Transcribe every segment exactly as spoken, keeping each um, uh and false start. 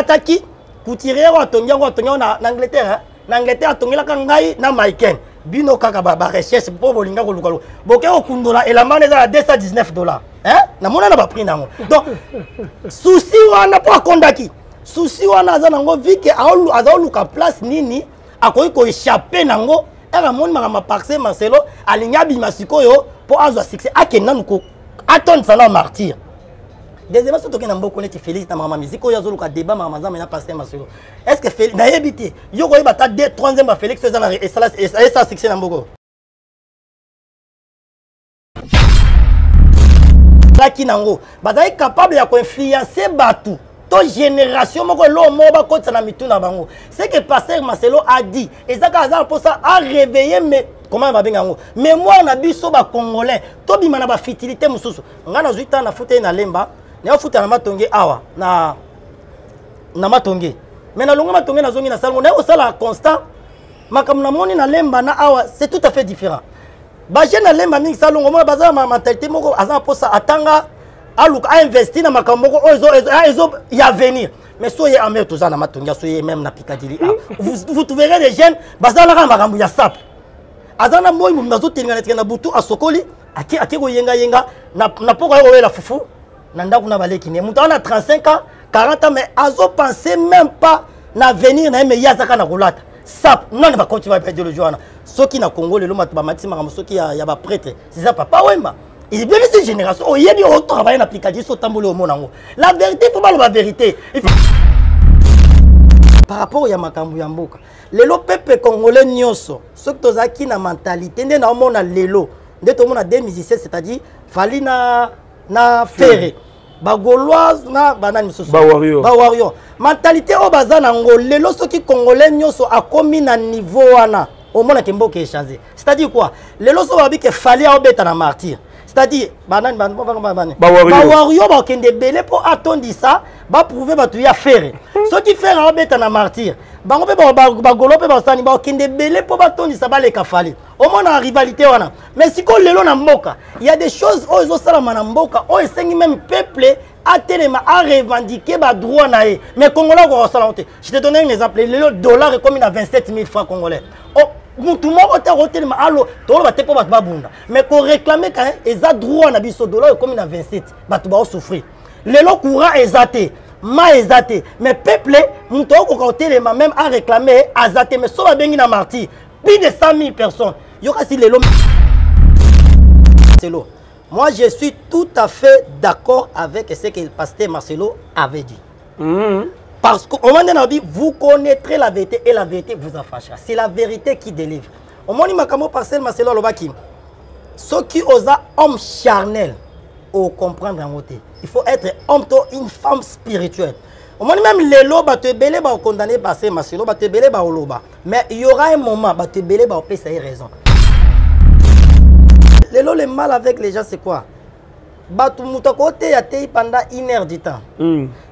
attaqué. Couturier a tongé en Angleterre. En Angleterre, tongé la kangai na Maiken. Bino kaka ba richesse pour volinga ko lukalu. Boké au kundola et la manne est à deux cent dix-neuf dollars. Hein? Na mona na ba prix nango. Donc souci wana pour kondaki. Souci wana za nango vike aolu azaolu ka place nini akoyi ko échapper nango. Era mon mama parce Marcelo aligna bimasiko yo pour avoir succès akena nuko. Attendre ça là martyr. Deuxièmement, surtout que nous connaissons Félix dans ma musique, il y a un débat avec Marcelo. Est-ce que Félix, il y a deux troisième à Félix, et ça c'est dans Bogo. Là qui nango, est capable d'influencer Batou. Toute génération, c'est que pasteur Marcelo a dit, et ça a réveillé mes. Comment va bien? Mais moi, on a vu ça congolais. Tobi mana ba fertilité mususu. On a huit ans na fouté na lemba. Na fouté na matonge awa na na matonge. Mais na longo matonge na zongi na salon. Na osala constant. Makam na moni na lemba na awa c'est tout à fait différent. Ba je na lemba mingi salon ngo bazala ma mentalité moko azan posa atanga aluka a investi na makamoko ozo ozo ya venir. Mais soyez amer tous na matonge soyez même na Piccadilly. Vous vous trouverez des jeunes bazala ka makambo ya sap. Azana moi mon mazo tingana tingana butu asokoli ake ake go yenga yenga na na poko yo la fufu na ndaku na baleki ne mutu ana trente-cinq ans quarante ans mais azo penser même pas na venir na me yazaka na kolata sap non ba continue ba perdre le joana soki na Congo le matu ba matima ka soki ya ya ba prêtre c'est ça Papa Wemba il bien cette génération o yedi o travailler na Piccadilly so tambole o monango la vérité faut pas la vérité par rapport ya makambu ya mboka. Lelo peuple congolais nyoso, ceux qui ont la mentalité, ils ont lelo. Ils ont des musiciens, c'est-à-dire Fally na na Ferré, ba Gaulois na banane soso. Ba Wario. Ba Wario. Mentalité au bazar nango lelo ceux qui congolais nyoso a commis na niveau wana. Au moins la Kimboke est changé. C'est-à-dire quoi? Lelo so babi que Fally a obéta na martyr. C'est-à-dire banane banane banane. Ba Wario ba kende belé pour attendre ça, ba prouver ba tuya Ferré. Ceux qui Ferré obéta na martyr. Bango pe ba ba golo pe ba sani ba kende belé po ba tondisa ba le kafali. Au moins na rivalité wana. Mais si ko lelo na mboka, il y a des choses o zo sala na mboka, o esengi même peuple a telema a revendiquer ba droit na e. Mais congolais ko sala honte. Je te donne un exemple, lelo dollar est comme na vingt-sept mille francs congolais. Oh mutu mo ota hotelema allo, tolo ba te po ba ba bunda. Mais ko réclamer ka eza droit na biso dollar est comme na vingt-sept, ba tu ba souffrir. Lelo courant ezate. Ma ezate, mais peuple, nous avons même à réclamer azate, mais ça va bien na martyr. Plus de cent mille personnes. Moi, je suis tout à fait d'accord avec ce que le pasteur Marcelo avait dit. Mm-hmm. Parce qu'au moment de la vie, vous connaîtrez la vérité et la vérité vous affranchira. C'est la vérité qui délivre. Au moment où pasteur Marcelo Alobaki, ceux qui osa homme charnel, au comprendre en côté. Il faut être homme to une femme spirituelle. Au moins même les lois battent belé ba condamné par ces Marcelo battent belé ba oloba. Mais il y aura un moment batte belé ba opé ça y raison. Les lois le mal avec les gens c'est quoi? Batu mutakote ya tei pendant une heure du temps.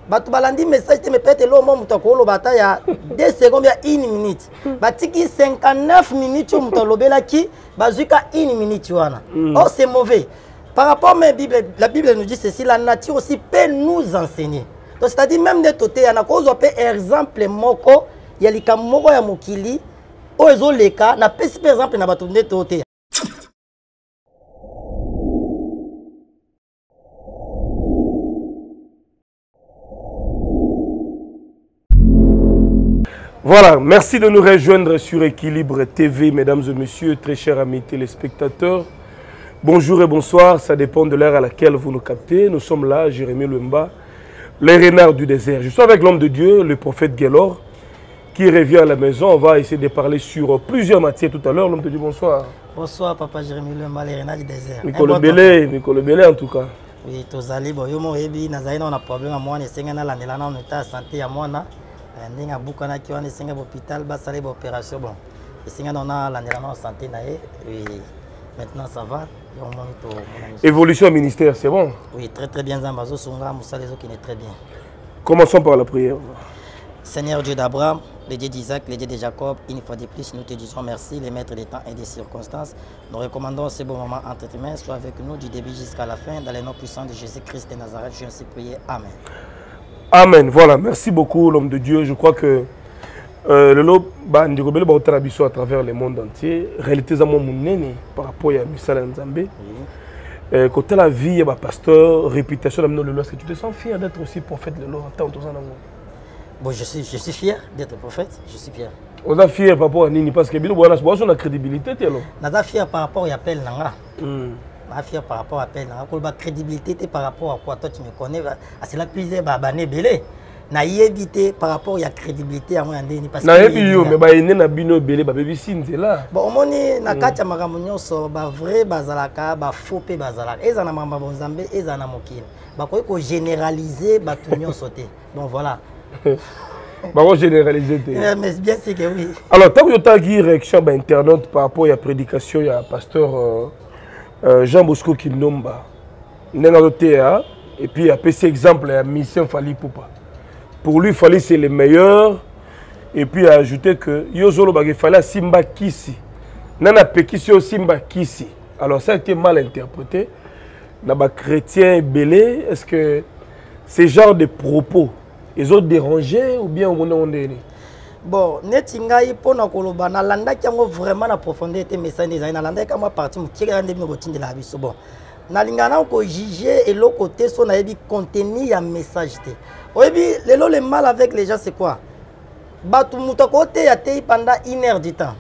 Batu balandi message te me pète l'eau mon mutakolo bata ya deux secondes ya une minute. Batiki cinquante-neuf minutes mutalobela ki bazuka une minute wana. Oh c'est mauvais. Par rapport à la Bible, la Bible nous dit ceci, la nature aussi peut nous enseigner. Donc c'est-à-dire même de côté, il y a un exemple, il y a des cas mokili, il y a des cas, il y a des exemples, il y a des côté. Voilà, merci de nous rejoindre sur Équilibre T V, mesdames et messieurs, très chers amis téléspectateurs. Bonjour et bonsoir, ça dépend de l'heure à laquelle vous nous captez. Nous sommes là, Jérémy Luemba, les renards du désert. Je suis avec l'homme de Dieu, le prophète Guélor, qui revient à la maison. On va essayer de parler sur plusieurs matières tout à l'heure. L'homme de Dieu, bonsoir. Bonsoir, papa Jérémy Luemba, les renards du désert. Nicolas Bélé, Nicolas Bélé en tout cas. Oui, tous les gens, on a un problème à moi, on est en santé à moi, on a un bouc à l'hôpital, on a une opération. On a en santé, maintenant ça va. Évolution au ministère, c'est bon? Oui, très très bien. Commençons par la prière. Seigneur Dieu d'Abraham, le Dieu d'Isaac, le Dieu de Jacob, une fois de plus, nous te disons merci, le maître des temps et des circonstances. Nous recommandons ce bon moment entre tes mains, sois avec nous du début jusqu'à la fin, dans le nom puissant de Jésus-Christ de Nazareth, je suis prié. Amen. Amen. Voilà, merci beaucoup l'homme de Dieu. Je crois que euh, le lobe, bah, Nicolas Bélé, bah, on travaille à travers le monde entier. Réalité, c'est mon néné par rapport à Missal Nzambé. Euh, côté la vie, bah, pasteur, réputation, est-ce que tu te sens fier d'être aussi prophète le lobe? Bon, je suis, je suis fier d'être prophète, je suis fier. On est fier par rapport à Nini parce que on a crédibilité. On est fier par rapport à l'appel. Je suis fier par rapport à l'appel. La crédibilité par rapport à quoi toi tu me connais, c'est la plus belle. Na évité par rapport à la crédibilité à moi parce que mais na bino belé ba là bon moni na kati makamunyo so ba vrai bazalaka ba faux pe bazalaka eza na mamba bonzambe eza na mokili ba ko ko généraliser ba tunyo sauter bon voilà ba ko généraliser mais bien c'est que oui alors tant que tu as guir réaction ba internaute par rapport à la prédication ya pasteur Jean Bosco Kimbangiste nena dotea et puis a pc exemple à mission Fally Poupa. Pour lui, Fally c'est le meilleur. Et puis ajouter que Yozolo Bagé Fally Simba Kissi. Nana Pekisio Simba Kissi. Alors ça a été mal interprété. Naba chrétien belé, est-ce que ces genres de propos, ils ont dérangé ou bien on on est bon, netingai pona koloba na landa ki ngo vraiment na profondeur te message des na landa ka moi parti mu kira ndemi routine de la vie bon. Na lingana ko juger et l'autre côté so na yebi contenu ya message te. Oui, le mal avec les gens, c'est quoi? Batu mutakote ya tei pendant une heure du temps.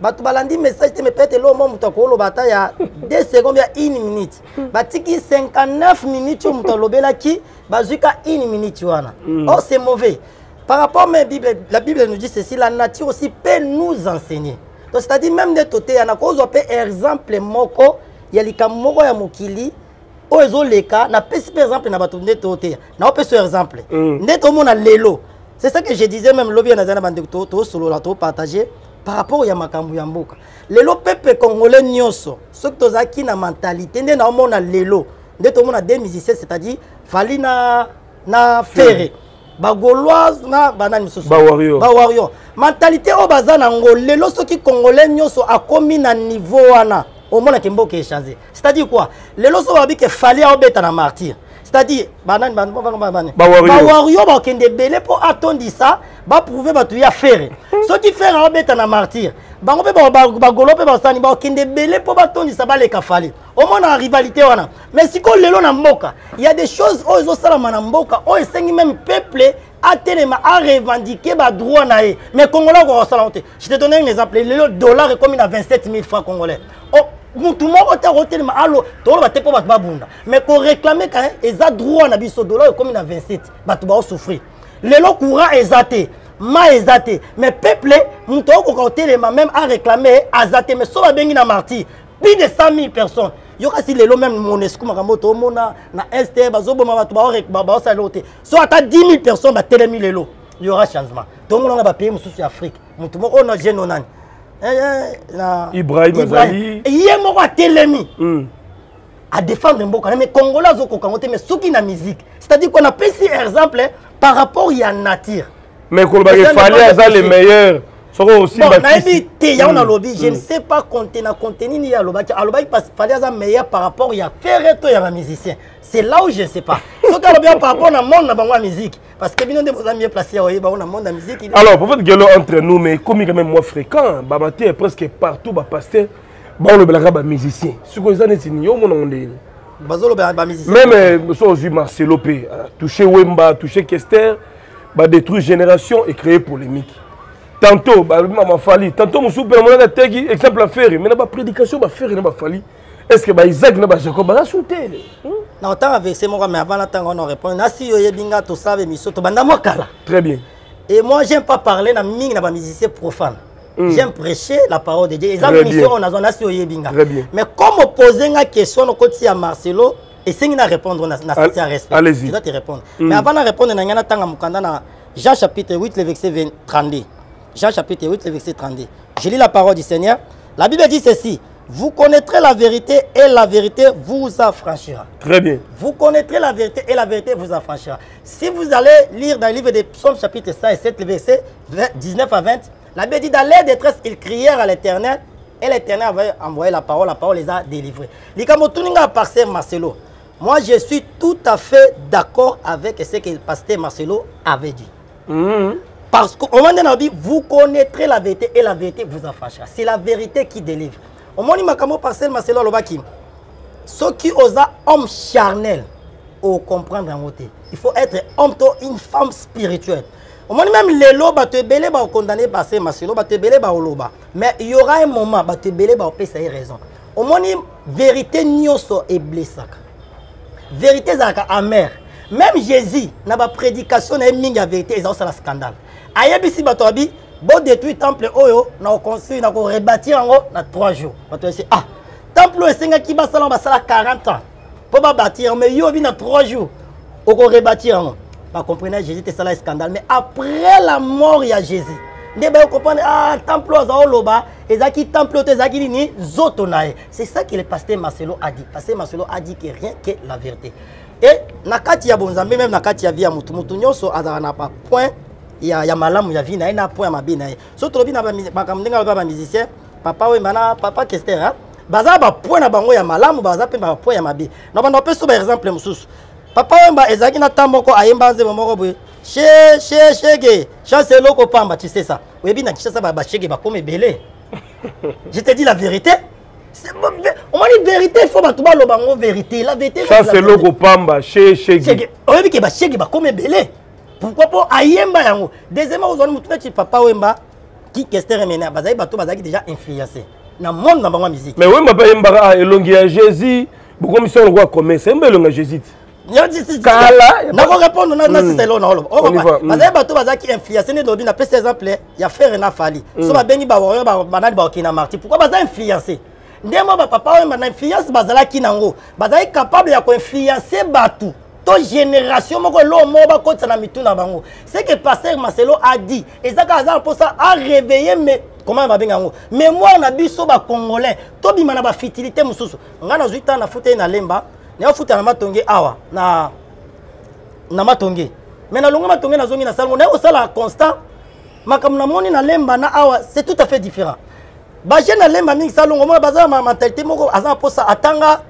Batu balandi message te me pète l'eau mutakolo bata ya deux secondes ya une minute. Batiki cinquante-neuf minutes mutalobela ki bazuka une minute wana. Oh c'est mauvais. Par rapport à la Bible, la Bible nous dit ceci, la nature aussi peut nous enseigner. Donc c'est-à-dire même de toté ya na kozo pe exemple moko ya likamoko ya mukili. Au cas, n'a pas par exemple n'a pas tourné toté. N'a pas ce exemple. N'est au monde à l'élo. C'est ça que je disais même lobby en azana bande toto solo la trop partagé par rapport ya makambu ya mboka. L'élo peuple congolais nyonso. Ce que toza ki na mentalité n'est au monde à l'élo. N'est au monde à des musiciens c'est-à-dire Fally na na ferré. Ba gauloise na banane mususu. Ba warrior. Ba warrior. Mentalité au bazana ngolé lo ce qui congolais nyonso a commis na niveau wana. Au moins, il échangé. C'est-à-dire quoi? Les gens ont dit qu'il fallait obéir à un martyr. C'est-à-dire, banane, banane, banane, banane. Pour attendre ça, va prouver que tu as fait. Ce qui fait obéir à un martyr, va pour attendre ça, va les cafaler. Au moins, la rivalité, mais si on est en il y a des choses où ils ont salam en Mboka, où ils sont même peuplés à tellement à revendiquer les droits. Mais les Congolais ont salam. Je te donne un exemple. Le dollar est comme vingt-sept mille francs congolais. Tout le monde a mais qu'on réclame quand ils ont droit à ce dollar comme vingt-sept, ils vont souffrir. Les lois courants sont ma exaté. Mais le peuple, même à réclamer, exaté. Mais ça va bien dans martyr. Plus de cent mille personnes. Il y aura si les lois même monesco, makamoto, mona, na S T, bazobo, mabatuba, rekbaba, saloté. Soit à dix mille personnes, télémi les lois. Il y aura changement. Tout le monde va payer sous l'Afrique. Tout le monde on a gêné non. Ibrahim Azali. Il y a un télémi à défendre les Congolais. Mais les Congolais ont été ceux qui ont la musique. C'est-à-dire qu'on a pris cet exemple par rapport à la nature. Mais qu'on va faire les meilleurs. Aussi bon, je ne sais pas contenir contenu ni à l'objet. À l'objet, parce qu'il fallait un meilleur par rapport à faire et à un musicien. C'est là où je ne sais pas. Sauf qu'à l'objet par rapport à monde à la musique. Parce que bien de vos amis placés à la monde à musique. Alors, pour votre Guélor entre nous, mais comme quand même moins fréquent, Babaté est presque partout, Bapasté, Baolo Belaga, musicien. Ce que vous avez dit, c'est on est. Bazolo Belaga, musicien. Même, ça aussi, Marcelo P. Toucher Wemba, toucher Kester, détruire génération et créer polémique. Tantôt, maman Fally, tantôt, mon souper, mon exemple à faire, mais la prédication va faire, il n'a pas fallu. Est-ce que Isaac n'a pas Jacob à la souter? Non, tant avec ces mots, mais avant la temps, on en répond. Si vous avez dit que vous savez, vous savez, très bien. Et moi, j'aime pas parler dans la musique profane. J'aime prêcher la parole de Dieu. Les ambitions, on a besoin de Yébinga. Mais comme poser une question au côté à Marcelo, et si vous répondre, on a respect. Allez-y. Je dois te répondre. Mais avant de répondre, on a un temps à Moukanda, Jean chapitre huit, le verset trente-deux. Jean chapitre huit, le verset trente-deux. Je lis la parole du Seigneur. La Bible dit ceci. Vous connaîtrez la vérité et la vérité vous affranchira. Très bien. Vous connaîtrez la vérité et la vérité vous affranchira. Si vous allez lire dans le livre des Psaumes chapitre cent sept, le verset dix-neuf à vingt, la Bible dit dans leur détresse, ils crièrent à l'Éternel et l'Éternel avait envoyé la parole, la parole les a délivrés. Likamotuninga parce Marcelo. Moi, je suis tout à fait d'accord avec ce que le pasteur Marcelo avait dit. Mmh. Parce qu'au moment donné, vous connaîtrez la vérité et la vérité vous affranchira. C'est la vérité qui délivre. Au moment où Makamo pasteur Marcelo Lobaki, ceux qui osent homme charnel, au comprendre en côté. Il faut être homme ou une femme spirituelle. Au moment même les lois battent belé ba condamné pasteur Marcelo batte belé ba loba. Mais il y aura un moment batte belé ba opé ça y raison. Au moment vérité nyoso et blessé. Vérité c'est amère. Même Jésus n'a pas prédication et mingi la vérité ils ont ça la scandale. Ayebisi batobi bon détruit temple oyo na construit na ko rebâtir en na trois jours. Bato c'est ah temple esenga ki ba sala ba sala quarante ans. Pour ba bâtir mais yo bi na trois jours au ko rebâtir en. Pas comprendre Jésus te sala scandale mais après la mort il y a Jésus. Ndeba comprendre ah temple za loba ezaki temple te zaki ni zoto nae. C'est ça que le pasteur Marcelo a dit. Pasteur Marcelo a dit que rien que la vérité. Et nakati ya bonzambe même nakati ya via mutu mutu nyoso azana na pas point. Il y a malamu ya vie na ina point ma bina. So trobi na bakamdenga ba musicien, papa Wemba na papa Kester. Baza ba point na bango ya malamu baza pe ba point ya mabi. Na bana pe so ba exemple mususu. Papa Wemba ezaki na tamboko ayemba nze momoko boye. Che che chege, chancelo ko pamba tu sais ça. Webi na kishasa ba chege ba comme belé. Je te dis la vérité. On m'a dit vérité, il faut que tu la vérité. La vérité, ça c'est le pamba, chez chez Guy. On dit que bah chez Guy bah comme belé. Pourquoi pas Ayemba yango? Deuxièmement, vous allez me trouver papa Wemba qui question remena. Bazai bato bazai déjà influencé. Dans monde dans ma musique. Mais Wemba pas Yemba elongi à Jésus. Beaucoup mission on voit comme c'est Yemba elongi à Jésus. Kala. Na ko répondre na na c'est là na lo. On va. Bazai bato bazai qui influencé ne dobi na peste exemple, il y a frère na Fally. So ba bengi ba warrior ba banade ba okina marti. Pourquoi bazai influencé? Ndemo ba papa Wemba na influence bazalaki nango bazali capable ya ko influencer batu to génération moko lo mo ba kotsa na mituna bango. Ce que pasteur Marcelo a dit ezaka azal pour ça a réveillé mais comment ba benga ngo mémoire na biso ba congolais to bima na ba fertilité mususu ngana zuita na futa na lemba ne futa na matonge awa na na matonge mais na longo matonge na zongi na salmo na osala constant makam na moni na lemba na awa c'est tout à fait différent. Baje na lemba mingi salongo mo bazala ma mentalité moko azana posa atanga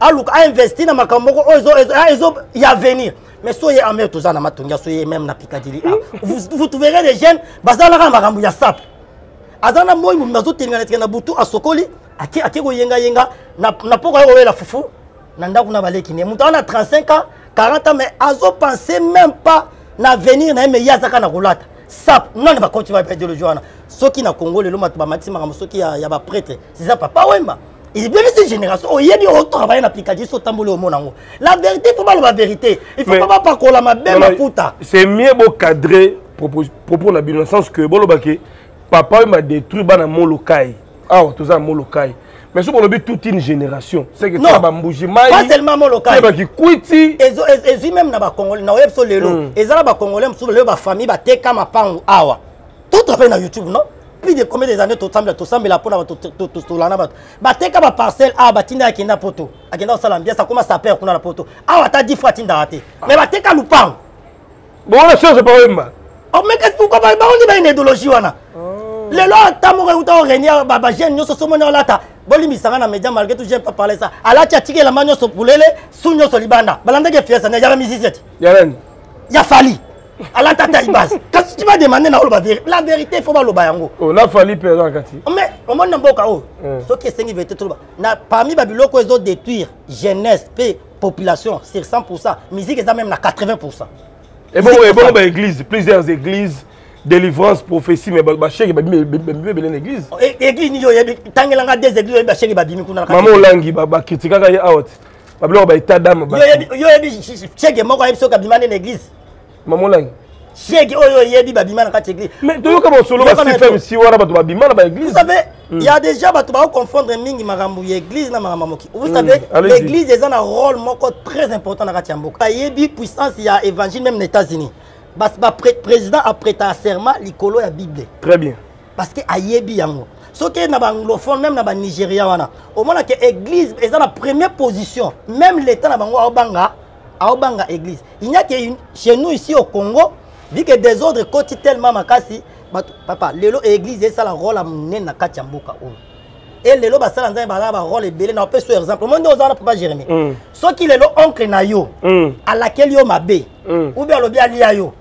aluka a investir na makambo moko ozo ozo ya venir mais soyez amer tozana matonga soyez même na Picadilly vous vous trouverez des jeunes bazala ka makambo ya sap azana moyi mu mazo tengana tengana butu asokoli ake ake ko yenga yenga na na poko ko wela fufu na ndaku na baleki ne mutu ana trente-cinq ans quarante ans mais azo penser même pas na venir na mais yazaka na kolata sap non va continuer perdre le joana. Ceux qui na Congo le loma ba maxima ceux qui ya ba prêtre c'est ça papa Wemba il bien cette génération oh yé ni au travail na Picadilly so tambole au monango la vérité faut pas la vérité il faut pas pas kola ma belle mafuta c'est mieux beau cadrer propos na bino sens que bolobake papa Wemba détruit ba na mon lokai ah tout ça mon lokai mais so bolobi toute une génération c'est que ça ba mbujimai pas seulement mon lokai c'est ba ki kwiti ezo ezo même na ba congolais na oyebso lelo ezala ba congolais mso le ba famille ba teka mapangu awa. Tout à fait dans YouTube, non? Puis de combien des années tout semble, tout semble la peau dans tout tout tout tout là là. Bateka ba parcelle a batinda ki na poto. Akenda salambia ça commence à perdre kuna la poto. Ah ta dix fois tinda raté. Mais bateka lupang. Bon la chose pas Wemba. Oh mais qu'est-ce pourquoi ba on dit ba une idéologie wana. Le lot tamo ko to renia ba ba jeune nyoso so mona lata. Boli misanga na média malgré tout j'aime pas parler ça. Ala tia tike la manyo so pulele, sunyo so libanda. Balanda ke fiesa na yara misisete. Yaren. Ya Fally. Alors quand tu vas demander la vérité, il faut pas le bayango. On a fallu perdre Kati. Mais au moins n'importe ce qui est cinq vérité trop. Parmi Babylone quoi ils ont détruire jeunesse, paix, population sur cent pour cent. Musique est même à quatre-vingts pour cent. Et bon et bon bah église plusieurs églises délivrance prophétie mais bah chèque bah mais mais mais l'église. Église ni yo tangelanga des églises bah chèque bah bini kuna. Maman langi bah bah critique quand il out. Babylone bah état d'âme. Yo yo chèque moi quand ils sont cabimane l'église. Maman langi. Chèque oyo yedi babimana kati église. Mais tu vois comment solo va se faire si wara ba babimana ba église. Vous savez, il y a déjà ba tu ba confondre mingi makambu église na makamoki. Vous savez, l'église eza na rôle moko très important na kati mboka. Yebi puissance ya évangile même aux États-Unis. Ba ba président après ta serment likolo ya Bible. Très bien. Parce que ayebi yango. Soké na ba anglophone même na ba Nigeria wana. Au moins que église eza na première position. Même l'état na bango obanga. Aobanga église. Il n'y a que une chez nous ici au Congo, vu que des autres côtés tellement makasi, papa, l'élo église ça la rôle à mener na kati ya mboka. Et les gens qui exemple. Papa Jérémy. Ceux qui ont à laquelle yo mabé. Ou bien yo.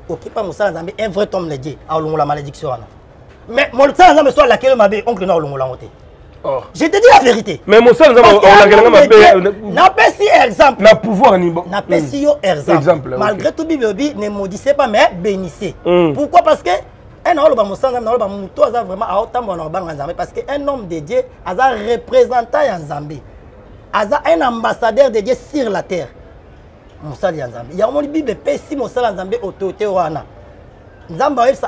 Un vrai homme le dit. La malédiction. Mais mon à laquelle mabé oncle na oh. Je te dis la vérité. Mais mon sang, on a un exemple. N'a pouvoir ni bon. N'a pas si exemple. Malgré tout, Bibi, ne maudissez pas, mais bénissez. Pourquoi? Parce que un homme vraiment parce qu'un homme de Dieu a un représentant en Zambie, a un ambassadeur de Dieu sur la terre. Mon sang en Zambie. Il y a mon Bible si mon sang en Zambie autorité wana.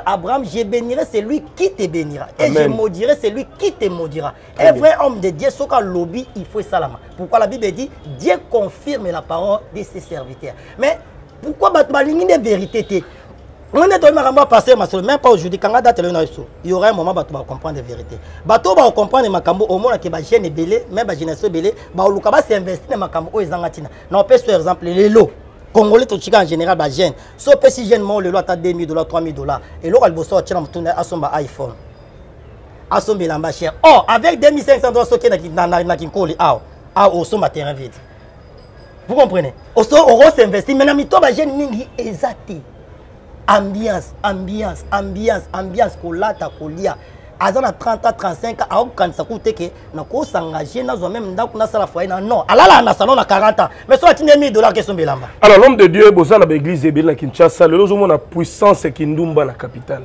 Abraham, je bénirai celui qui te bénira. Et amen. Je maudirai celui qui te maudira. Un vrai homme de Dieu, ce qu'a lobby, il faut salama. Pourquoi la Bible dit Dieu confirme la parole de ses serviteurs. Mais pourquoi il y a une vérité? On est dans le passé, même pas aujourd'hui, quand il y aura un moment où tu vas comprendre la vérité. Tu vas comprendre Makambo, au moins que les jeunes bélés, même les jeunes bélés, s'investir dans Makambo et Zangatina. Non, par exemple, les lots. Congolais en général ba gêne. Sauf que si gêne le lot à deux mille dollars, trois mille dollars et l'or al bosso tient à son iPhone. À son bilamba cher. Or avec deux mille cinq cents dollars ce qui na na kinkoli a a au son terrain vide. Vous comprenez? Au son on s'investit mais na mito ba gêne mingi exacté. Ambiance, ambiance, ambiance, ambiance kolata kolia. Azana trente à trente-cinq ans a quand ça coûte que na ko s'engager na zo même nda kuna sala foyer na non alala na salon na quarante ans mais soit mille dollars que son belamba alors l'homme de Dieu bosa na église ebele na Kinshasa le lozo mona puissance qui ndumba na capitale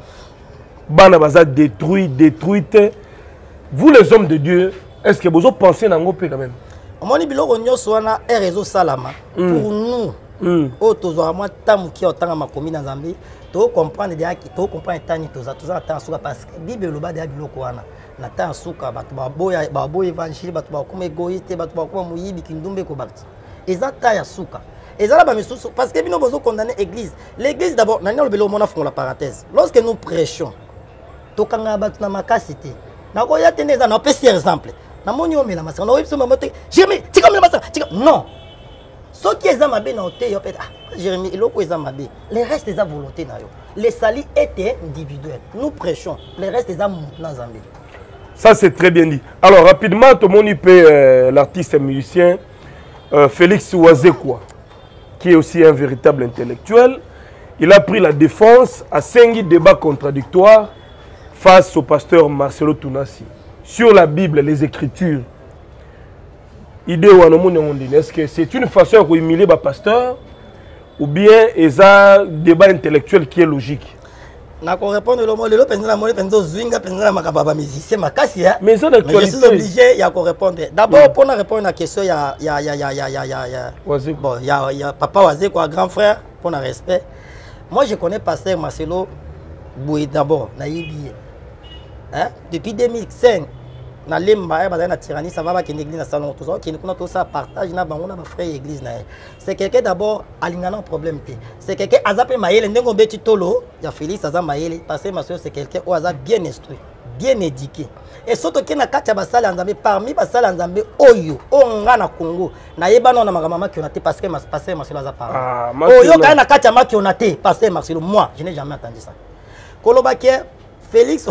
bana baza détruit détruite vous les hommes de Dieu est-ce que bozo pensez na ngopé quand même moni biloko nyoso wana e réseau salama pour nous o tozo a moi tamu ki otanga makomi na Zambie. Tu comprends les gens qui comprends les gens qui sont parce que Bible loba de bilokwana na ta suka batu baboya babo évangile batu bakoma égoïste batu bakoma muyibi kindumbe ko bakti ezata ya suka ezala ba misusu parce que bino bozo condamner l'église l'église d'abord nani le belo mona font la parenthèse lorsque nous prêchons to kanga batu na makasité na ko ya teneza na pesi exemple na monyo mela masaka na webso mamote Jérémy tika mela masaka tika non ce qui est à ma bénété, Jérémy, les restes des volontés, les salis étaient individuels. Nous prêchons, les restes des âmes dans Zambie. Ça, c'est très bien dit. Alors, rapidement, tout le monde peut l'artiste et musicien euh, Félix Ouazekwa, qui est aussi un véritable intellectuel. Il a pris la défense à cinq débats contradictoires face au pasteur Marcelo Tunassi sur la Bible, les Écritures. Est-ce que c'est une façon de humilier le pasteur ou bien c'est un débat intellectuel qui est logique? Je vais répondre au mot de l'autre, je je suis obligé de répondre. D'abord, pour répondre à la question, il y a, il y a, il y a Papa Wazekwa, grand frère, pour le respect. Moi, je connais pasteur Marcelo Boué d'abord, depuis deux mille cinq. Na lemba e bazana tyrannie ça va ba keneglise na salon tout ça qui nous tout ça partage na bango na ba frère église na c'est quelqu'un d'abord alingana en problème té c'est quelqu'un azapé maïle ndengo beti tolo ya Félix azam maïle parce que ma soeur c'est quelqu'un au azap bien instruit bien éduqué et surtout qui na katia basale anzambe parmi basale anzambe oyo onga na Congo na yebana na makamama qui on a té parce que ma passer ma soeur azapa ah oyo ka na katia ma qui on a té passer Marcelo moi je n'ai jamais entendu ça Kolobaké Félix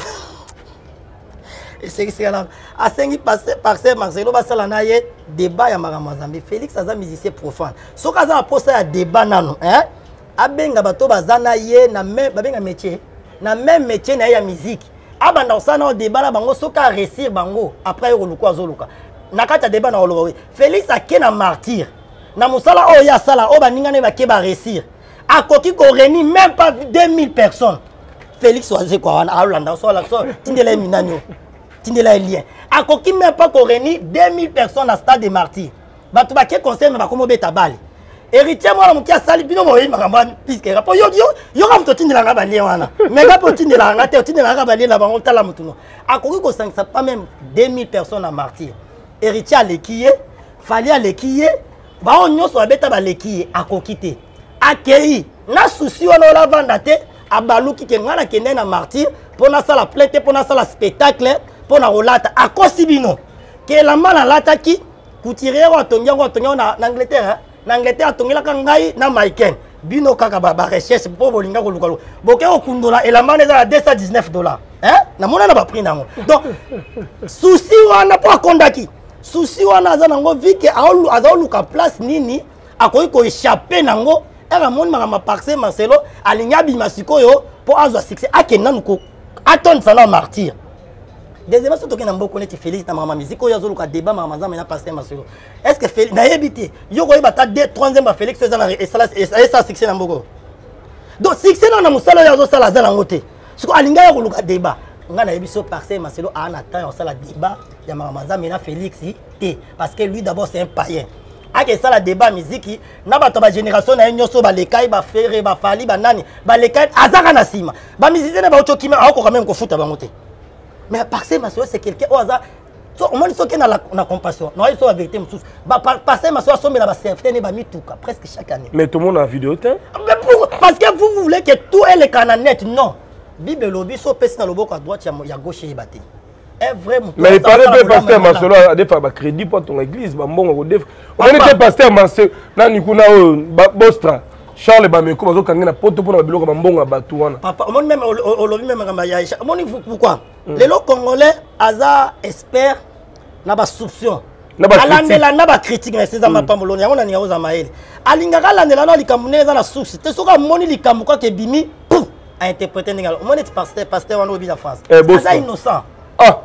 et c'est ce là à cinq par cinq Marcelo basala na ye débat ya makamazambi Félix aza musicien profane soka za posa ya débat nano hein abenga bato bazana ye na même babenga métier na même métier na ya musique abanda osana au débat la bango soka réussir bango après olukwa zoluka na kata débat na oloba Félix akena martyr na musala o ya sala o baninga ne bake ba réussir a koki ko réunir même pas deux mille personnes Félix Ouazekwa wana a landa so la so tindele minanyo à quoi qui même pas qu'on réunit deux mille personnes à stade des martyrs. Bah tu vas quel conseil mais bah comment bête à balle. Héritier moi mon qui a sali bino moi il m'a ramené puisque rapport yo yo yo rampe tout tine la rabalie wana. Mais rapport tine la rabalie tine la rabalie là bas on t'a la mouton. À quoi qu'on s'en pas même deux mille personnes à martyrs. Héritier à l'équier, Fally à l'équier, bah on y soit bête à balle qui à quoi quitter. À qui n'a souci on a la vendette à balou qui est ngana qui n'est un martyr pour na sala plainte pour na sala spectacle. Pour la relate à Cosibino, qui est la mal à l'attaque, Couturier à Tonga, en Angleterre, en Angleterre, Tonga, Kangai, Namaiken, Bino Kakaba, recherche, pauvre Linga, Bokeo Kundula, et la manne à deux cent dix-neuf dollars. Hein? Na mona na ba prix nango. Donc souci wana po akondaki. Souci wana za nango vike aolu azoluka place nini akoyi ko échapper nango era mon mama parce Marcelo alinya bimasiko yo pour azwa succès akena nuko. Attendre ça là martyr. Deuxièmement surtout que nambo connait Félix na mama musique oyo azoluka débat mama nzambe na passer Marcelo. Est-ce que Félix na yebité yo ko yebata deux troisième ba Félix za na esala esala succès na mboko. Donc succès na na musala yo azosala za nango te. Siko alinga ya kuluka débat ngana yebiso parcelle Marcelo a na temps ça la débat ya mamanza mena Félix té parce que lui d'abord c'est un païen ake ça la débat musique na bato ba génération na nyoso ba lekai ba ferre ba fali ba nani ba lekai azaka na sima ba musicien ba otokima ako quand même ko futa bango té mais parcelle Marcelo c'est quelqu'un au hasard au moins soké na la compassion non ils sont la vérité msous ba parcelle Marcelo somme la ba certaine ba mituka presque chaque année mais tout le monde a vidéo té mais pour parce que vous voulez que tout est le cananet non Bible lobby so pesi na loboko à droite ya gauche ya baté. Est vrai mon mais il paraît pasteur Marcelo a défa ba crédit pour ton église ba mbongo ko def. On était pasteur Marcelo na nikuna ba bostra. Charles ba meko bazo kangena poto pour na biloko ba mbongo ba tu wana. Papa on même on lobby même ngamba ya Aisha. Moni pourquoi? Les lo congolais aza expert na ba soupçon. Na ba critique. Na ba critique na ces ama pamboloni ya ona ni oza maele. Alinga kala ndela na likamuneza na source. Te soka moni likamuka ke bimi. A interprété n'égal. Moi, je pasteur, pasteur, on oublie la France. C'est innocent. Ah,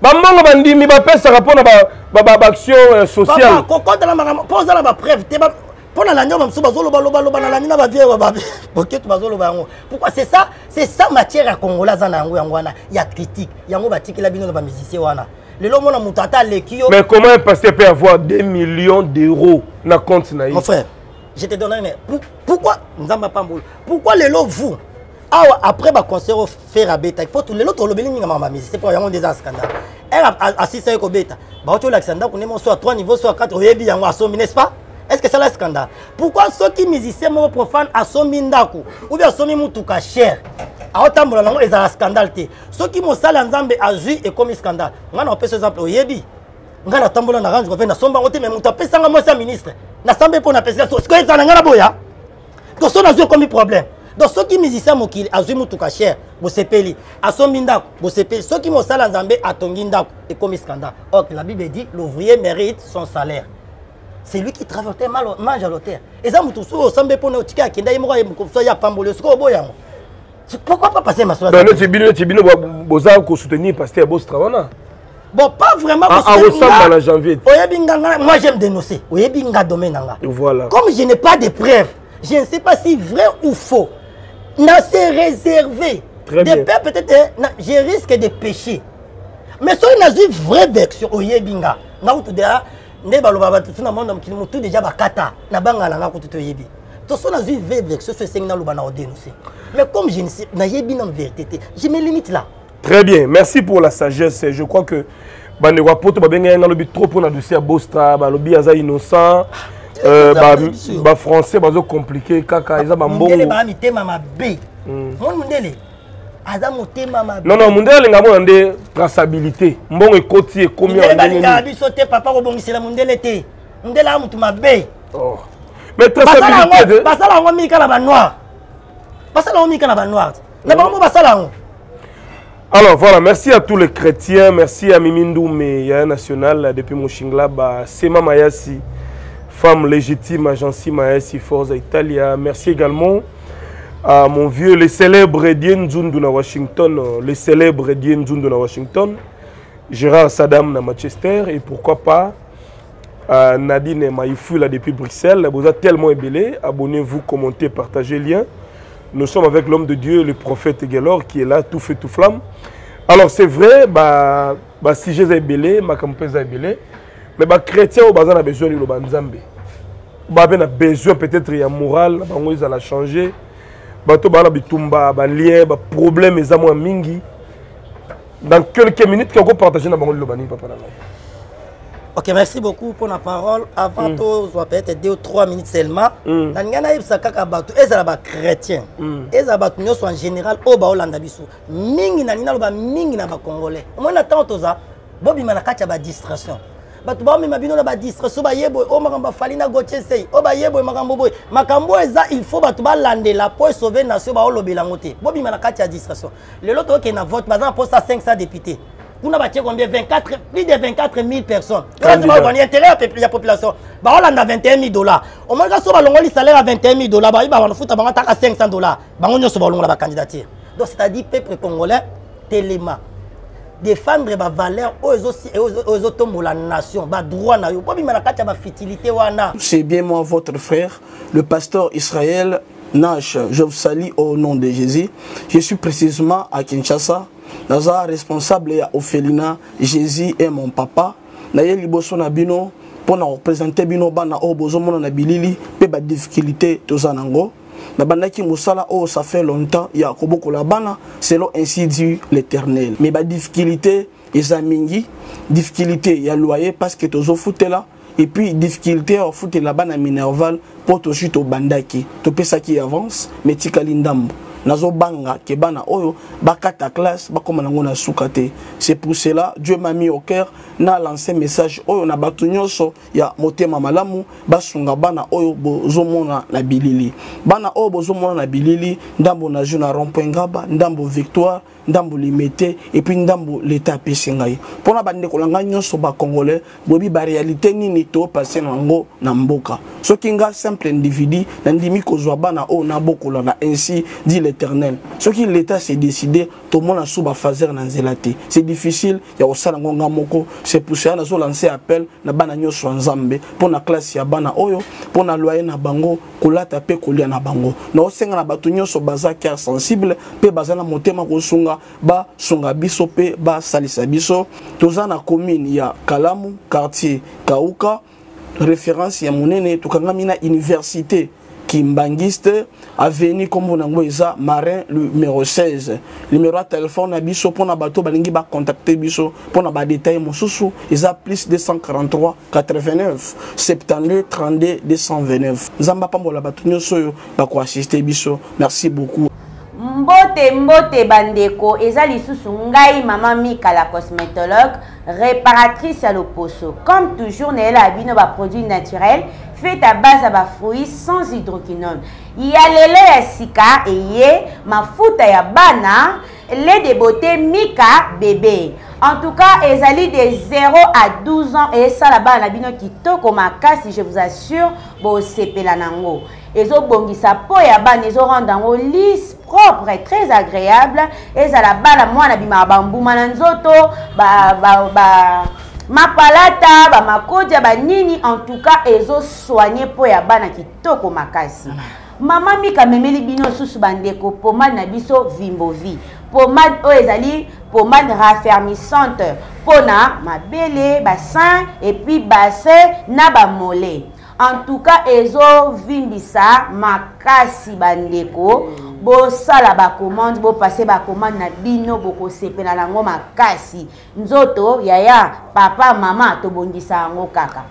maman, on dit, mais ma paix, ça répond à ma action sociale. Quand on a la preuve, pour la langue, on se base au baloba, l'oba, la langue, on va dire, on va dire, on va dire, on va dire, on va dire, pourquoi c'est ça? C'est ça matière à Congola, il y a critique, il y a un bâti qui l'a bien dans la musicien. Mais comment un pasteur peut avoir deux millions d'euros dans le compte? Mon frère, je te donne un. Pourquoi? Pourquoi les lots vous? Ah ouais, après bah concert au faire à bêta pour tous les autres le béni maman mais c'est pour y avoir des scandales elle assiste au bêta bah tu l'accident qu'on est mon soit trois niveaux soit quatre et bien on assomme n'est-ce pas est-ce que c'est la scandale pourquoi ceux qui musiciens mon profane assomme ndako ou bien assomme mutuka cher à autant bon là ils ont un scandale ceux qui mon sale ensemble a vu et comme scandale on a pris exemple au yebi on a tambola na range revenir na somba côté mais on tapé ça moi ça ministre na sambe pour na pèse ce que ça na boya que ça na comme problème. Donc ceux qui musiciens mokili azumu tukacher bosepeli asominda bosepeli ceux qui mosala nzambe atonginda et comme scandale. Or la Bible dit l'ouvrier mérite son salaire. C'est lui qui travaille mal mange à l'autel. Et ça mutu so sambe pona otika kenda yimoko yimoko ya pambole soko boyango. Pourquoi pas passer ma soeur? Dans le tribunal tribunal boza ko soutenir pasteur Bostrawana. Bon pas vraiment parce que janvier. Oyebinga moi j'aime dénoncer. Oyebinga domaine nanga. Voilà. Comme je n'ai pas de preuves, je ne sais pas si vrai ou faux. Non, c'est réservé. Des pères, peut-être, je risque de pécher. Mais si on a une vraie version, on y est bien. On tout déjà, on est déjà bakata. On a bangala tout y est bien. Tout ça, on a une vraie version. Ce signe là, on a dénoncé. Mais comme je ne sais, on y est bien en vérité. Je me limite là. Très bien. Merci pour la sagesse. Je crois que bah ne vois pas tout. Bah bien, on a lobby trop pour adresser à Bostra. Bah lobby aza innocent. Euh, bah, bah français bazo compliqué kaka ils a bambo ndele ba mitema mabe mon mundele aza motema mabe non non mundele ngamo ande traçabilité mbongo ekoti ekomi on ndele ba biso te papa ko bongisela mundele te mundele a mutu mabe oh mais traçabilité basala ngo mika na ba noir basala ngo mika na ba noir na ba mo basala ngo. Alors voilà, merci à tous les chrétiens, merci à Mimindou mais ya national depuis Moshingla ba Sema Mayasi Femme légitime, agence Maessi Forza Italia. Merci également à mon vieux, le célèbre Dien Ndjundu na Washington, le célèbre Dien Ndjundu na Washington, Gérard Saddam na Manchester et pourquoi pas à Nadine Maïfou là depuis Bruxelles. Vous êtes tellement ébellé. Abonnez-vous, commentez, partagez lien. Nous sommes avec l'homme de Dieu, le prophète Guélor qui est là, tout feu, tout flamme. Alors c'est vrai, bah, bah, si j'ai ébellé, ma campagne est ébellée. Mais les chrétiens ont besoin de l'Obanzambe. Ils ont besoin peut-être de la morale, ils ont changé. Ils ont des problèmes, ils ont mingi. Dans quelques minutes, ils vont partager la parole de l'Obanzambe. Ok, merci beaucoup pour la parole. Avant mm. tout, peut-être deux ou trois minutes seulement. Mm. Ils sont chrétiens. Ils sont en général au Baolanda. Mingi, ils sont congolais. Ils sont en train de se faire. Ils sont en train de se faire. il faut lander la pour sauver nation ba olobela ngote bobima na kati ya distraction lelo to ke na vote bazan poste à cinq cents députés kuna ba tie combien vingt-quatre plus de vingt-quatre mille personnes grâce ba on intérêt à la population ba olanda vingt et un mille dollars au moins ka so ba longoli salaire à vingt et un mille dollars ba ba futa ba ngata cinq cents dollars ba ngonyo so ba longola ba candidature donc c'est-à-dire peuple congolais téléma défendre ma valeur aux autres de la nation, ma droit na yo. Futilité wana. C'est bien moi votre frère, le pasteur Israël Nash. Je vous salue au nom de Jésus. Je suis précisément à Kinshasa. Naza responsable et Ophelina, Jésus est mon papa. Naye liboso na bino pour na représenter bino bana obozo mona na bilili pe ba difficulté tozanango. Nabanaki musala oh ça fait longtemps ya koboko la bana selon ainsi dit l'Éternel mais ba difficulté eza mingi difficulté ya loyer parce que tozo futela et puis difficulté au futela bana minerval pour to chute au bandaki to pesa ki avance mais tikali ndambo nazo banga ke bana oyo bakata classe bakoma nango na sukate c'est pour cela Dieu m'a mis au cœur na lancé message oyo na batu nyonso ya motema malamu basunga bana oyo bozomona na bilili bana oyo bozomona na bilili ndambo na juna rompoingaba ndambo victoire ndambo limité et puis ndambo l'état pesingai pona bande ko langa nyonso ba congolais bobi ba réalité nini to passer nango na mboka sokinga simple individu ndimi kozwa bana oyo na bokola na ainsi dit Éternel. Ce qui l'État s'est décidé, tout le monde a sous la phase dans Zélati. C'est difficile, il y a aussi un grand moko. C'est pour cela que nous lancer appel na bananyo swanzambe pour la classe ya bana oyo, pour la loyer na bango, kolata pe kolia na bango. Na osenga na batunyo so baza car sensible, pe baza na motema kosunga, ba sunga biso pe ba salisa biso. Toza na commune ya Kalamu, quartier Kauka, référence ya monene tukangamina université Kimbangiste, avenue comme on a marin numéro seize. Numéro de téléphone à biso pour na bateau balingi ba contacter biso pour na ba détail mosusu, ils a plus deux cent quarante-trois quatre-vingt-neuf soixante-deux trente-deux deux cent vingt-neuf. Nzamba pambola bato nyoso yo ba ko assister biso. Merci beaucoup. Mbote mbote bandeko eza lisusu ngai Maman Mika la cosmétologue réparatrice à l'oposo. Comme toujours Nela abino ba produits naturels fait à base à fruits sans hydroquinone. Yalelo ya sika eye mafuta ya bana lait de beauté Mika bébé. En tout cas, ezali de zéro à douze ans et ça là-bas la bino kitoko makasi, je vous assure, bo sepela nango. Ezo bongisa po ya bana ezo rendango lisse propre et très agréable ezala bana mwana bima bambuma na nzoto ba ba ba mapalata ba makodia ba nini en tout cas ezo soigner po ya bana kitoko makasi. Maman Mika memeli bino susu bandeko pomade na biso Vimbovi. Pomade o ezali pomade raffermissante pona mabele bassin et puis bassin na ba mollet. En tout cas, ezo vimbisa makasi bandeko bo sala ba commande bo passer ba commande na bino boko sepela lango makasi. Nzoto yaya papa mama to bongisa ngo kaka.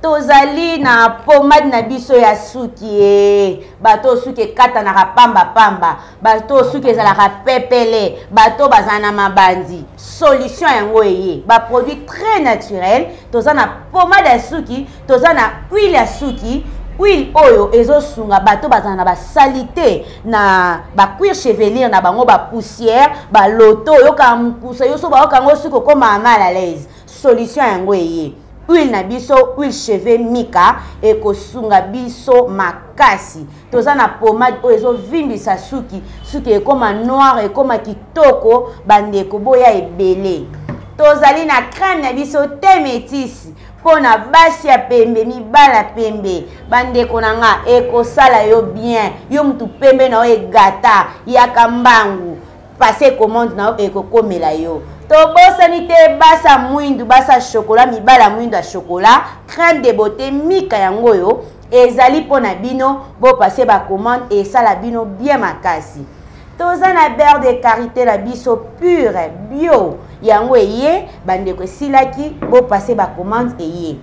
Tozali na pomade na biso ya suki bato suki kata na pamba pamba bato suki za la pepele bato bazana mabandi solution yango eye ba produit très naturel tozana pomade ya suki tozana huile ya suki huile oyo ezosunga bato bazana ba salité na ba cuir chevelu na bango ba poussière ba loto yo ka mkusa yo so ba okango suko koma mala lez solution yango eye huile na biso huile cheveux Mika et kosunga biso makasi tozana pomade o ezo vimbisa suki suki ekoma noir ekoma kitoko bandeko boya ebele tozali na crème na biso te métisse pona basi ya pembe mibala pembe bandeko nanga ekosala yo bien yo mtu pembe na yo egata ya kambangu passer commande na yo ekokomela yo Tobo sanité basa mwindu basa chocolat mibala mwindu ya chocolat crème de beauté Mika yango yo ezali pona bino bo passer ba commande et ça la bino bien makasi. Tozana beurre de karité la biso pure bio yango eye bandeko silaki bo passer ba commande eye.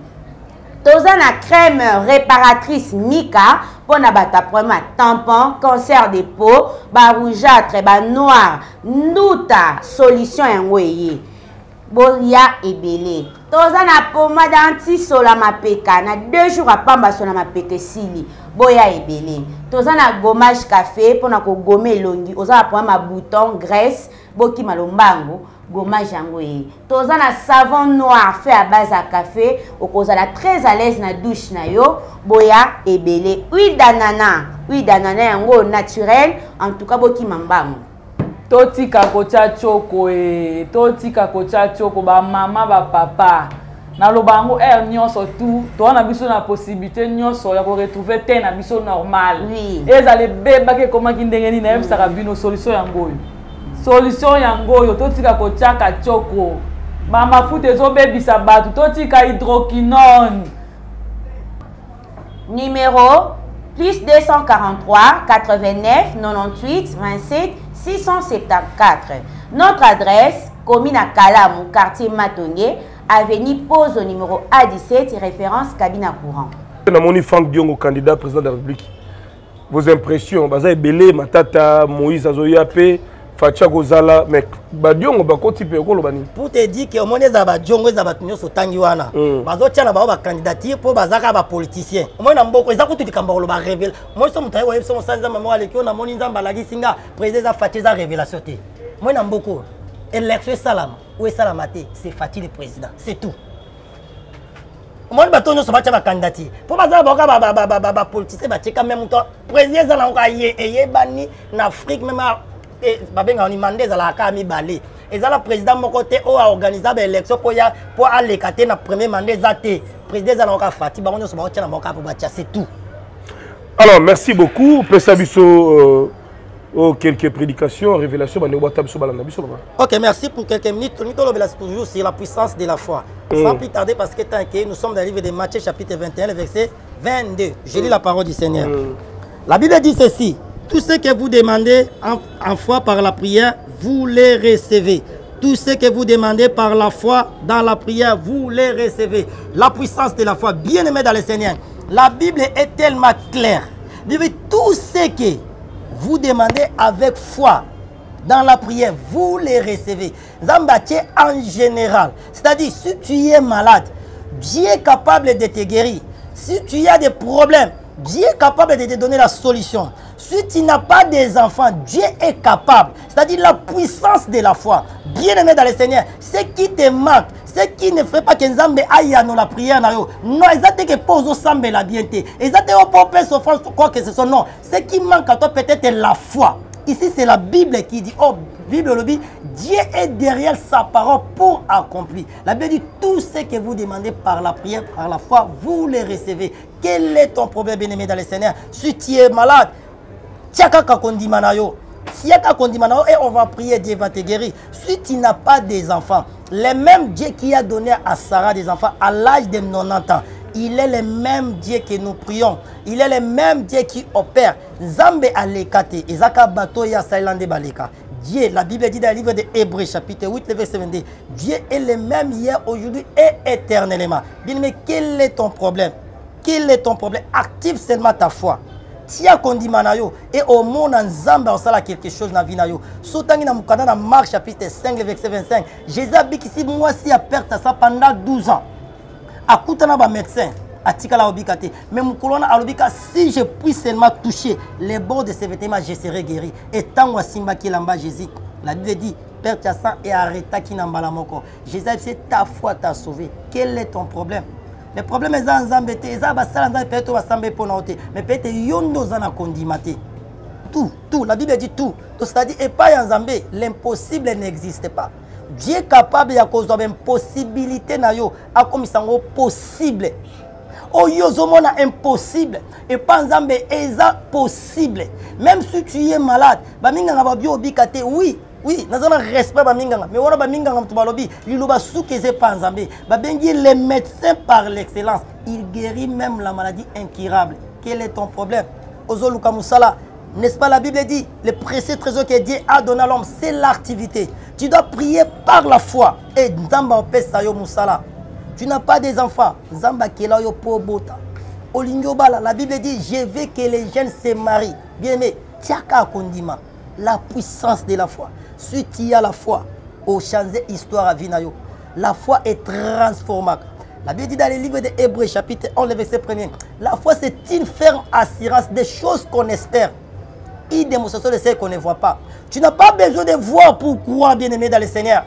Tozana crème réparatrice Mika pour n'abata problème tampon cancer de peau ba rougeâtre ba noir nuta solution en weye Boya et Bélé. Toza na pomade anti-sola mapeka. Na deux jours à pamba sola mapeke sili. Boya et Bélé. Toza na gommage café pour na ko gomme longi. Oza na prendre ma bouton graisse. Boki malombango. Gommage yango e. Toza na savon noir fait à base à café. Okoza la très à l'aise na douche na yo. Boya et Bélé. Huile d'ananas. Huile d'ananas yango naturel. En tout cas boki mambango. Toti kakocha choko e, toti kakocha choko ba mama ba papa. Na lobango er nyon surtout, toi na biso na possibilité nyon so ya ko retrouver ten na biso normal. Oui. Eza le beba ke koma kindengeni na emsa kabino solution yango. Solution yango yo toti kakocha choko. Mama foute zo baby sa batu toti ka hydroquinone. Numéro plus deux cent quarante-trois quatre-vingt-neuf quatre-vingt-dix-huit vingt-sept six cent soixante-quatorze. Notre adresse, commune à Kalamou, quartier Matongé, avenue Pose au numéro A dix-sept, référence cabine à courant. Namoni Franck Diongo, candidat président de la République. Vos impressions, Baza Ebele, Matata, Moïse Azoyape, Fatia Gozala, mec, Badiongo, Bakoti, Pekolo, Bani. Pour te dire que au moins, Zaba Diongo, Zaba Tunyo, Sotangiwana, Bazo Tiana, Baba candidature pour Bazaka, Baba politicien. Moi, Namboko, Zako, tu te cambo, Baba révèle. Moi, je suis Moutaïwa, je suis Moutaïwa, je suis Moutaïwa, je suis Moutaïwa, président Fatiza révélation. Moi, Namboko, élection Salam, ou Salamate, c'est Fati le président, c'est tout. Moi, je suis Moutaïwa, candidature. Pour Bazaka, Baba, Baba, Baba, politicien, Baba, Tcheka, même temps, président Salamka, Yé, Yé, Bani, Nafrique, même à. Et on demande à la Kami Balé. Et le président de mon côté a organisé l'élection pour aller à la première mandat. Le président de la Fati, c'est tout. Alors, merci beaucoup. Pesabiso, quelques prédications, révélations. Ok, merci pour quelques minutes. Nous avons toujours sur la puissance de la foi. Sans plus tarder, parce que tant que nous sommes dans le livre de Matthieu, chapitre vingt et un, verset vingt-deux. Je lis la parole du Seigneur. La Bible dit ceci. Tout ce que vous demandez en, en foi par la prière, vous les recevez. Tout ce que vous demandez par la foi dans la prière, vous les recevez. La puissance de la foi, bien aimé dans le Seigneur. La Bible est tellement claire. Tout ce que vous demandez avec foi dans la prière, vous les recevez. Zambatier en général. C'est-à-dire, si tu es malade, Dieu est capable de te guérir. Si tu as des problèmes, Dieu est capable de te donner la solution. Si tu n'as pas des enfants, Dieu est capable. C'est-à-dire la puissance de la foi. Bien-aimé dans le Seigneur, ce qui te manque, ce qui ne fait pas que Nzambe aille à la prière, non, ils ont été posés au Sambe la bienté. Ils ont été opposés au France, quoi que ce soit, non. Ce qui manque à toi peut-être est la foi. Ici, c'est la Bible qui dit, oh, Bible le dit, Dieu est derrière sa parole pour accomplir. La Bible dit, tout ce que vous demandez par la prière, par la foi, vous les recevez. Quel est ton problème, bien-aimé dans le Seigneur? Si tu es malade, et on va prier, Dieu va te guérir. Si tu n'as pas des enfants, le même Dieu qui a donné à Sarah des enfants à l'âge de quatre-vingt-dix ans, il est le même Dieu que nous prions. Il est le même Dieu qui opère. Zambe alekate, ezaka bato ya sailande baleka. Dieu, la Bible dit dans le livre de Hébreux, chapitre huit, verset vingt-deux, Dieu est le même hier, aujourd'hui et éternellement. Bien-aimé, quel est ton problème? Quel est ton problème? Active seulement ta foi. Tia Kondimanayo et au monde en Zambé, on sala quelque chose dans la vie. Sotangi na mukanda na Marc chapitre cinq, verset vingt-cinq. Jésus a dit que moi si a perdu ça pendant douze ans. A koutana ba médecin, a tikala obikate. Mais mukulona alobika si je puis seulement toucher les bords de ces vêtements, je serai guéri. Et tant wa simba ki lamba Jésus. La Bible dit perte ta sang et arrêta ki nambala moko. Jésus a dit ta foi t'a sauvé. Quel est ton problème? Le problème est en Zambé, les arbres peut-être va s'embêter pour nous, mais peut-être yondo zana condimate. Tout, tout, la Bible dit tout. C'est-à-dire et pas en Zambé, l'impossible n'existe pas. Dieu est capable de cause d'une possibilité na yo, à comme ça au possible. Au yozomo na impossible et pas en Zambé, eza possible. Même si tu es malade, ba minga na ba bio bikate, oui. Oui, nous avons un respect pour les gens. Mais nous avons un respect pour les médecins par l'excellence. Il guérit même la maladie incurable. Quel est ton problème? Ozo Luka Moussala, n'est-ce pas la Bible dit? Le précieux trésor que Dieu a donné à l'homme, c'est l'activité. Tu dois prier par la foi. Et Nzamba Opesayo Moussala. Tu n'as pas des enfants. Nzamba Kelayo Pobota. Olignobala, la Bible dit, je veux que les jeunes se marient. Bien aimé, Tiaka Kondima. La puissance de la foi. Si tu as la foi, on change l'histoire à Vinayo. la foi est transformable. La Bible dit dans les livres de Hébreux, chapitre onze, verset premier, la foi c'est une ferme assurance des choses qu'on espère, une démonstration de celles qu'on ne voit pas. Tu n'as pas besoin de voir pour croire, bien-aimé dans le Seigneur.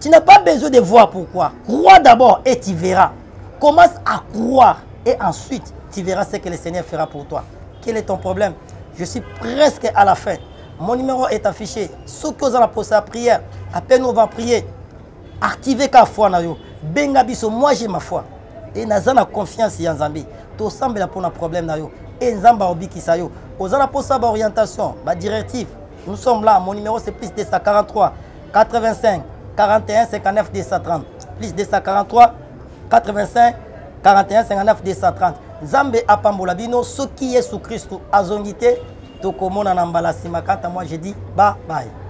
Tu n'as pas besoin de voir pourquoi. Crois d'abord et tu verras. Commence à croire et ensuite tu verras ce que le Seigneur fera pour toi. Quel est ton problème? Je suis presque à la fin. Mon numéro est affiché. Ceux qui ont posé la prière, à peine on va prier. Activez ta foi. Bengabiso, moi j'ai ma foi. Et nous avons confiance en Zambie. Tout semble là pour un problème. Et nous avons posé l'orientation, la directive. Nous sommes là. Mon numéro c'est plus deux cent quarante-trois, quatre-vingt-cinq, quarante et un, cinquante-neuf, deux cent trente. Plus deux cent quarante-trois, quatre-vingt-cinq, quarante et un, cinquante-neuf, deux cent trente. Zambe apambolabino, ce qui est sous Christ, azongité, tokomona nambala simakata, moi je dis bye bye.